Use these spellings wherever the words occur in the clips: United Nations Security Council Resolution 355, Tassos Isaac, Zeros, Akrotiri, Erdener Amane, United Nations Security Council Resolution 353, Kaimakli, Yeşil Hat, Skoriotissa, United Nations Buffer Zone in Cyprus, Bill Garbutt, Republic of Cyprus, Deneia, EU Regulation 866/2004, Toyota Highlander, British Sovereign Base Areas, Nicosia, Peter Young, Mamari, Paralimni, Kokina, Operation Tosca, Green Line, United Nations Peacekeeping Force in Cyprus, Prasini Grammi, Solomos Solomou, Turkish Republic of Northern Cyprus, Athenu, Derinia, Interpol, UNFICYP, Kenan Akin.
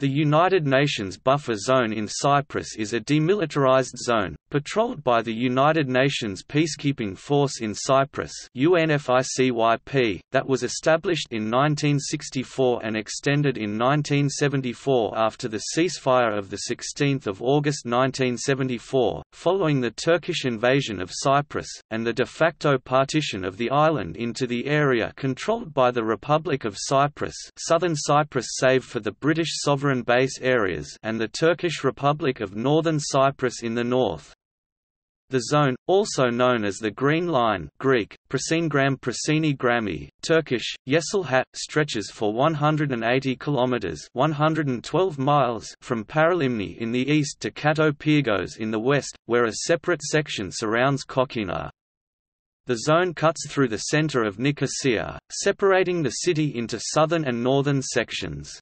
The United Nations Buffer Zone in Cyprus is a demilitarized zone, patrolled by the United Nations Peacekeeping Force in Cyprus (UNFICYP), that was established in 1964 and extended in 1974 after the ceasefire of 16 August 1974, following the Turkish invasion of Cyprus, and the de facto partition of the island into the area controlled by the Republic of Cyprus (Southern Cyprus save for the British sovereign base areas) and the Turkish Republic of Northern Cyprus in the north. The zone, also known as the Green Line (Greek: Prasini Grammi, Turkish: Yeşil Hat), stretches for 180 kilometers (112 miles) from Paralimni in the east to Kato Pyrgos in the west, where a separate section surrounds Kokina. The zone cuts through the center of Nicosia, separating the city into southern and northern sections.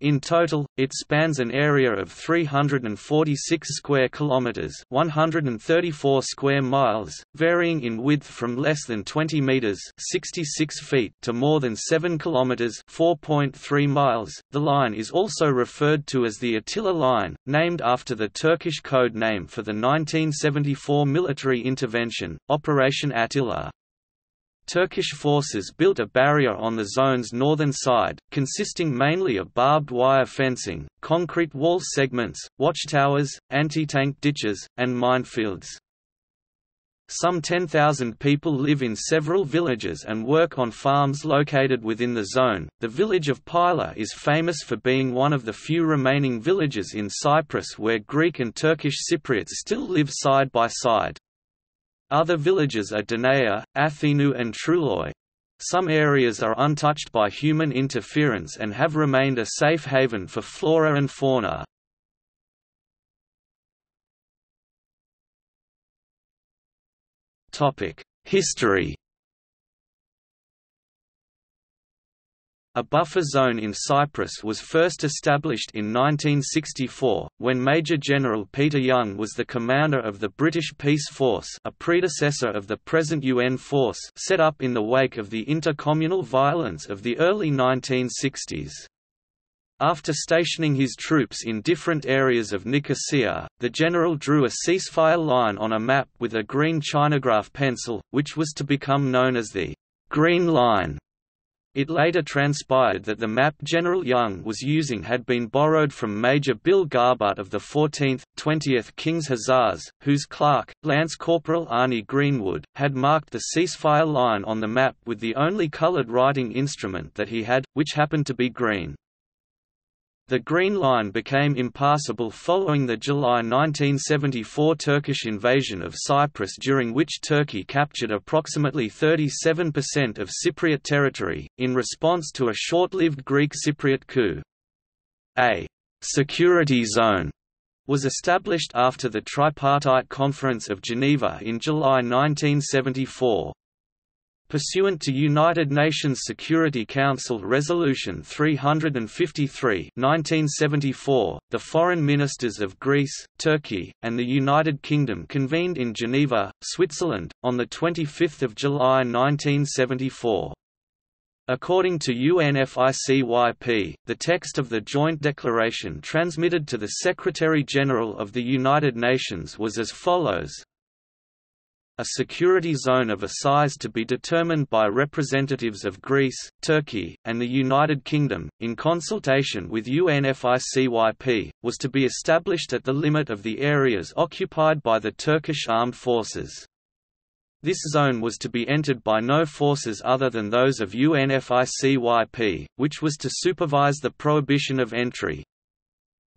In total, it spans an area of 346 square kilometers, 134 square miles, varying in width from less than 20 meters, 66 feet, to more than 7 kilometers, 4.3 miles. The line is also referred to as the Attila Line, named after the Turkish code name for the 1974 military intervention, Operation Attila. Turkish forces built a barrier on the zone's northern side, consisting mainly of barbed wire fencing, concrete wall segments, watchtowers, anti-tank ditches, and minefields. Some 10,000 people live in several villages and work on farms located within the zone. The village of Pila is famous for being one of the few remaining villages in Cyprus where Greek and Turkish Cypriots still live side by side. Other villages are Deneia, Athenu and Trouloi. Some areas are untouched by human interference and have remained a safe haven for flora and fauna. History. A buffer zone in Cyprus was first established in 1964, when Major General Peter Young was the commander of the British Peace Force, a predecessor of the present UN force, set up in the wake of the intercommunal violence of the early 1960s. After stationing his troops in different areas of Nicosia, the general drew a ceasefire line on a map with a green chinograph pencil, which was to become known as the Green Line. It later transpired that the map General Young was using had been borrowed from Major Bill Garbutt of the 14th, 20th King's Hussars, whose clerk, Lance Corporal Arnie Greenwood, had marked the ceasefire line on the map with the only coloured writing instrument that he had, which happened to be green. The Green Line became impassable following the July 1974 Turkish invasion of Cyprus, during which Turkey captured approximately 37% of Cypriot territory, in response to a short-lived Greek Cypriot coup. A «security zone» was established after the Tripartite Conference of Geneva in July 1974. Pursuant to United Nations Security Council Resolution 353 (1974), the foreign ministers of Greece, Turkey, and the United Kingdom convened in Geneva, Switzerland, on 25 July 1974. According to UNFICYP, the text of the joint declaration transmitted to the Secretary-General of the United Nations was as follows: a security zone of a size to be determined by representatives of Greece, Turkey, and the United Kingdom, in consultation with UNFICYP, was to be established at the limit of the areas occupied by the Turkish armed forces. This zone was to be entered by no forces other than those of UNFICYP, which was to supervise the prohibition of entry.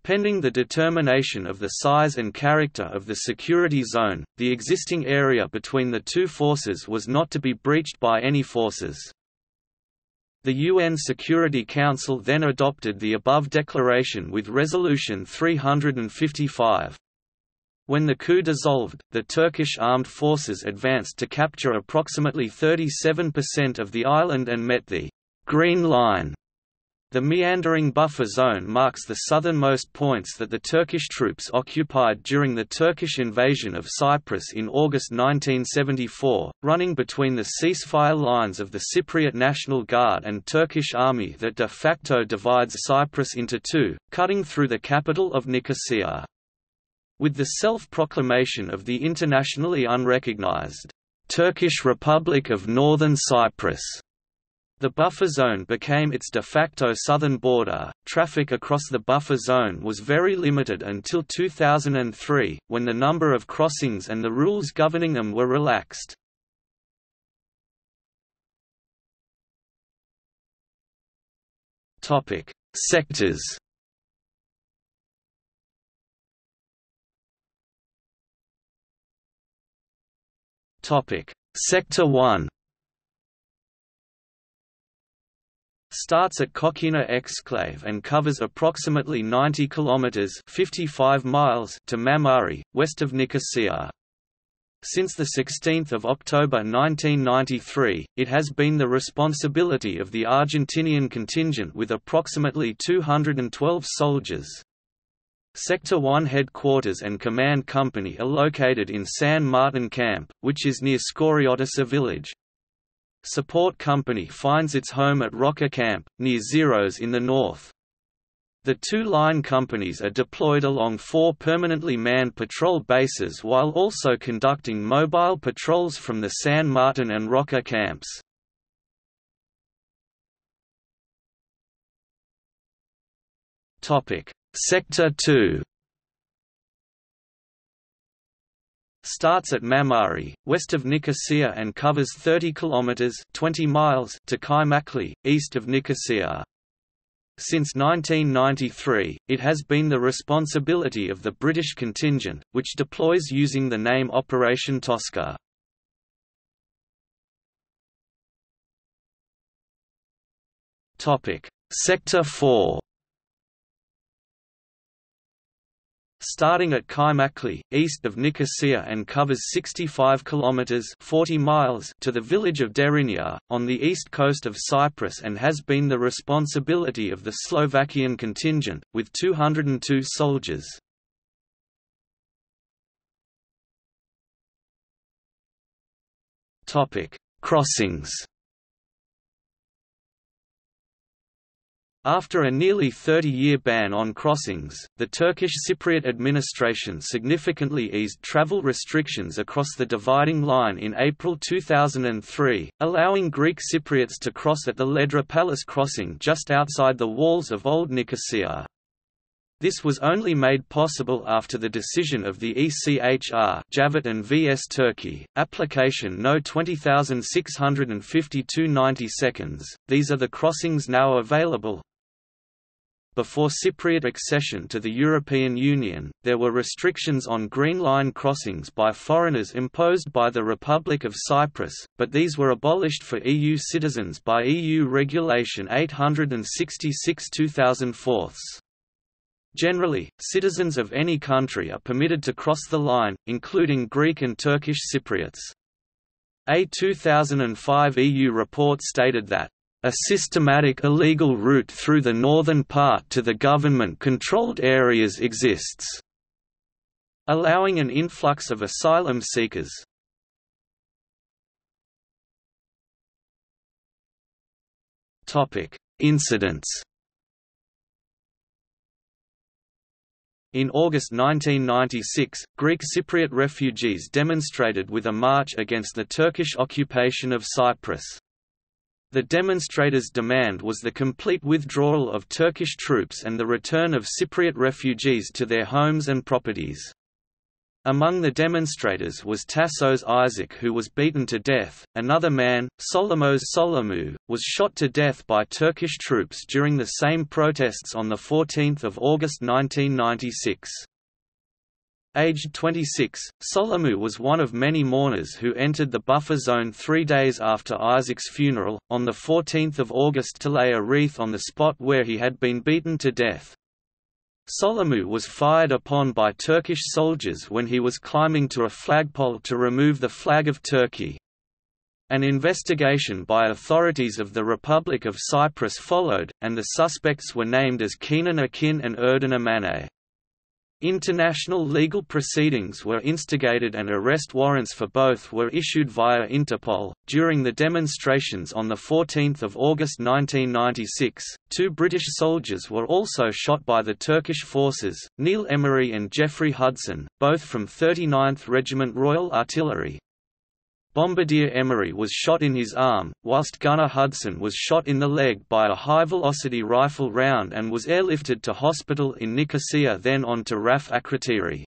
Pending the determination of the size and character of the security zone, the existing area between the two forces was not to be breached by any forces. The UN Security Council then adopted the above declaration with Resolution 355. When the coup dissolved, the Turkish armed forces advanced to capture approximately 37% of the island and met the Green Line The meandering buffer zone marks the southernmost points that the Turkish troops occupied during the Turkish invasion of Cyprus in August 1974, running between the ceasefire lines of the Cypriot National Guard and Turkish Army that de facto divides Cyprus into two, cutting through the capital of Nicosia. With the self-proclamation of the internationally unrecognized Turkish Republic of Northern Cyprus, the buffer zone became its de facto southern border. Traffic across the buffer zone was very limited until 2003, when the number of crossings and the rules governing them were relaxed. Topic: Sectors. Topic: Sector 1. Starts at Kokina exclave and covers approximately 90 kilometers (55 miles) to Mamari, west of Nicosia. Since the 16th of October 1993, it has been the responsibility of the Argentinian contingent with approximately 212 soldiers. Sector 1 headquarters and command company are located in San Martin Camp, which is near Skoriotissa village. Support Company finds its home at Roca Camp, near Zeros in the north. The two line companies are deployed along four permanently manned patrol bases while also conducting mobile patrols from the San Martin and Roca camps. Sector 2 starts at Mamari, west of Nicosia and covers 30 kilometers (20 miles) to Kaimakli, east of Nicosia. Since 1993, it has been the responsibility of the British contingent, which deploys using the name Operation Tosca. Topic: Sector 4. Starting at Kaimakli, east of Nicosia and covers 65 kilometers (40 miles) to the village of Derinia, on the east coast of Cyprus and has been the responsibility of the Slovakian contingent, with 202 soldiers. Crossings. After a nearly 30-year ban on crossings, the Turkish Cypriot administration significantly eased travel restrictions across the dividing line in April 2003, allowing Greek Cypriots to cross at the Ledra Palace crossing just outside the walls of Old Nicosia. This was only made possible after the decision of the ECHR Javit and VS Turkey, application No. 20,652/92. These are the crossings now available. Before Cypriot accession to the European Union, there were restrictions on Green Line crossings by foreigners imposed by the Republic of Cyprus, but these were abolished for EU citizens by EU Regulation 866/2004. Generally, citizens of any country are permitted to cross the line, including Greek and Turkish Cypriots. A 2005 EU report stated that a systematic illegal route through the northern part to the government-controlled areas exists, allowing an influx of asylum seekers. Topic: Incidents. In August 1996, Greek Cypriot refugees demonstrated with a march against the Turkish occupation of Cyprus. The demonstrators' demand was the complete withdrawal of Turkish troops and the return of Cypriot refugees to their homes and properties. Among the demonstrators was Tassos Isaac, who was beaten to death. Another man, Solomos Solomou, was shot to death by Turkish troops during the same protests on 14 August 1996. Aged 26, Solomou was one of many mourners who entered the buffer zone 3 days after Isaac's funeral, on 14 August to lay a wreath on the spot where he had been beaten to death. Solomou was fired upon by Turkish soldiers when he was climbing to a flagpole to remove the flag of Turkey. An investigation by authorities of the Republic of Cyprus followed, and the suspects were named as Kenan Akin and Erdener Amane. International legal proceedings were instigated and arrest warrants for both were issued via Interpol. During the demonstrations on 14 August 1996, two British soldiers were also shot by the Turkish forces, Neil Emery and Geoffrey Hudson, both from 39th Regiment Royal Artillery. Bombardier Emery was shot in his arm, whilst Gunner Hudson was shot in the leg by a high-velocity rifle round and was airlifted to hospital in Nicosia, then on to RAF Akrotiri.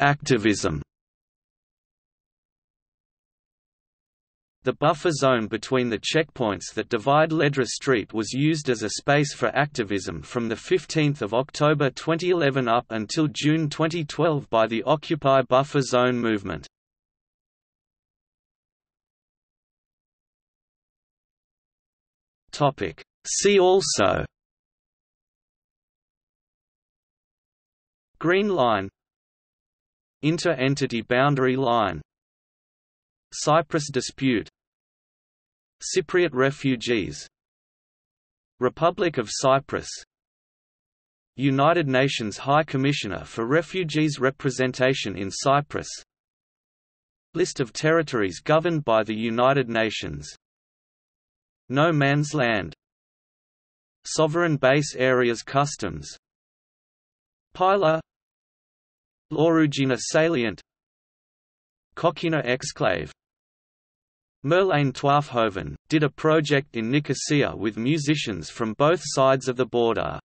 Activism. The buffer zone between the checkpoints that divide Ledra Street was used as a space for activism from 15 October 2011 up until June 2012 by the Occupy Buffer Zone movement. See also: Green Line, Inter-Entity Boundary Line, Cyprus dispute, Cypriot refugees, Republic of Cyprus, United Nations High Commissioner for Refugees representation in Cyprus, List of territories governed by the United Nations, No Man's Land, Sovereign Base Areas Customs, Pila, L'Orugina Salient, Kokina Exclave. Merlane Twafhoven did a project in Nicosia with musicians from both sides of the border.